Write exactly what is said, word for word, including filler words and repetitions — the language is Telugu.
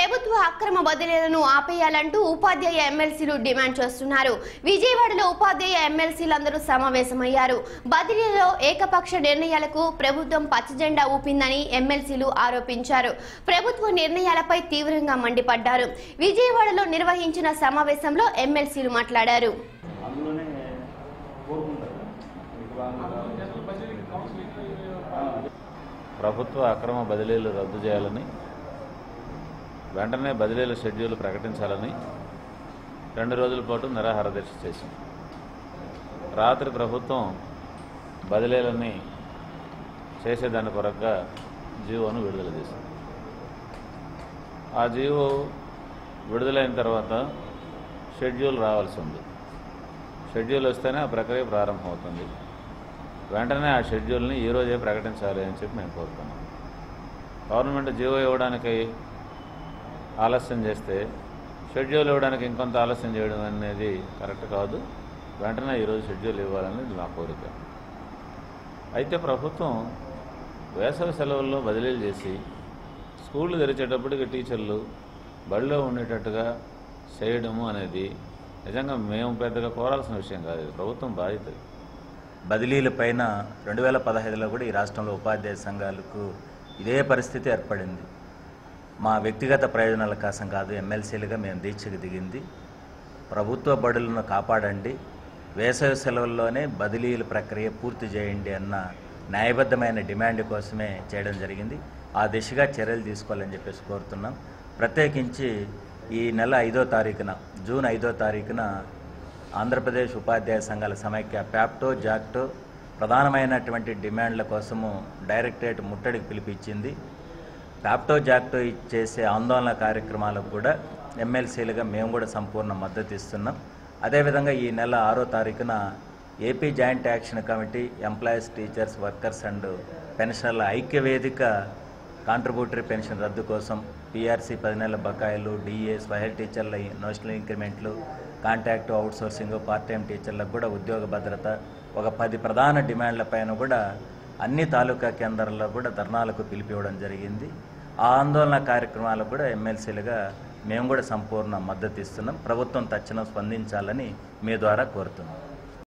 ప్రభుత్వ అక్రమ బదిలీలను ఆపేయాలంటూ ఉపాధ్యాయ ఎమ్మెల్సీలు డిమాండ్ చేస్తున్నారు. విజయవాడలో ఉపాధ్యాయ ఎమ్మెల్సీలందరూ సమావేశమయ్యారు. బదిలీలో ఏకపక్ష నిర్ణయాలకు ప్రభుత్వం పచ్చజెండా ఊపిందని ఎమ్మెల్సీలు ఆరోపించారు. ప్రభుత్వ నిర్ణయాలపై తీవ్రంగా మండిపడ్డారు. విజయవాడలో నిర్వహించిన సమావేశంలో ఎమ్మెల్సీలు మాట్లాడారు. ప్రభుత్వ అక్రమ బదిలీలు రద్దు చేయాలని, వెంటనే బదిలీల షెడ్యూల్ ప్రకటించాలని రెండు రోజుల పాటు నిరాహార దీక్ష చేసింది. రాత్రి ప్రభుత్వం బదిలీలని చేసేదాని కొరగా జీవోను విడుదల చేసింది. ఆ జీవో విడుదలైన తర్వాత షెడ్యూల్ రావాల్సి ఉంది. షెడ్యూల్ వస్తేనే ఆ ప్రక్రియ ప్రారంభమవుతుంది. వెంటనే ఆ షెడ్యూల్ని ఈరోజే ప్రకటించాలి అని చెప్పి మేము కోరుతున్నాం. గవర్నమెంట్ జీవో ఇవ్వడానికి ఆలస్యం చేస్తే షెడ్యూల్ ఇవ్వడానికి ఇంకొంత ఆలస్యం చేయడం అనేది కరెక్ట్ కాదు. వెంటనే ఈరోజు షెడ్యూల్ ఇవ్వాలనేది మా కోరిక. అయితే ప్రభుత్వం వేసవి సెలవుల్లో బదిలీలు చేసి స్కూళ్ళు తెరిచేటప్పటికి టీచర్లు బడిలో ఉండేటట్టుగా చేయడము అనేది నిజంగా మేము పెద్దగా కోరాల్సిన విషయం కాదు. ఇది ప్రభుత్వం బాధ్యత. బదిలీల పైన రెండు వేల పదహైదులో కూడా ఈ రాష్ట్రంలో ఉపాధ్యాయ సంఘాలకు ఇదే పరిస్థితి ఏర్పడింది. మా వ్యక్తిగత ప్రయోజనాల కోసం కాదు, ఎమ్మెల్సీలుగా మేము దీక్షకు దిగింది. ప్రభుత్వ బడులను కాపాడండి, వేసవి సెలవుల్లోనే బదిలీల ప్రక్రియ పూర్తి చేయండి అన్న న్యాయబద్ధమైన డిమాండ్ కోసమే చేయడం జరిగింది. ఆ దిశగా చర్యలు తీసుకోవాలని చెప్పేసి కోరుతున్నాం. ప్రత్యేకించి ఈ నెల ఐదో తారీఖున జూన్ ఐదో తారీఖున ఆంధ్రప్రదేశ్ ఉపాధ్యాయ సంఘాల సమైక్య ప్యాప్టో జాక్టో ప్రధానమైనటువంటి డిమాండ్ల కోసము డైరెక్టరేట్ ముట్టడికి పిలిపించింది. ప్యాప్టో జాక్టో చేసే ఆందోళన కార్యక్రమాలకు కూడా ఎమ్మెల్సీలుగా మేము కూడా సంపూర్ణ మద్దతు ఇస్తున్నాం. అదేవిధంగా ఈ నెల ఆరో తారీఖున AP joint action committee employees teachers workers and పెన్షనర్ల ఐక్య వేదిక కాంట్రిబ్యూటరీ పెన్షన్ రద్దు కోసం పీఆర్సీ పది నెలల బకాయిలు, డిఏ స్వహెల్ టీచర్ల నేషనల్ ఇంక్రిమెంట్లు, కాంట్రాక్ట్ అవుట్సోర్సింగ్, పార్ట్ టైం టీచర్లకు కూడా ఉద్యోగ భద్రత, ఒక పది ప్రధాన డిమాండ్లపైన కూడా అన్ని తాలూకా కేంద్రాల్లో కూడా ధర్నాలకు పిలిపివ్వడం జరిగింది. ఆ ఆందోళన కార్యక్రమాలకు కూడా ఎమ్మెల్సీలుగా మేము కూడా సంపూర్ణ మద్దతు ఇస్తున్నాం. ప్రభుత్వం తక్షణం స్పందించాలని మీ ద్వారా కోరుతున్నాం.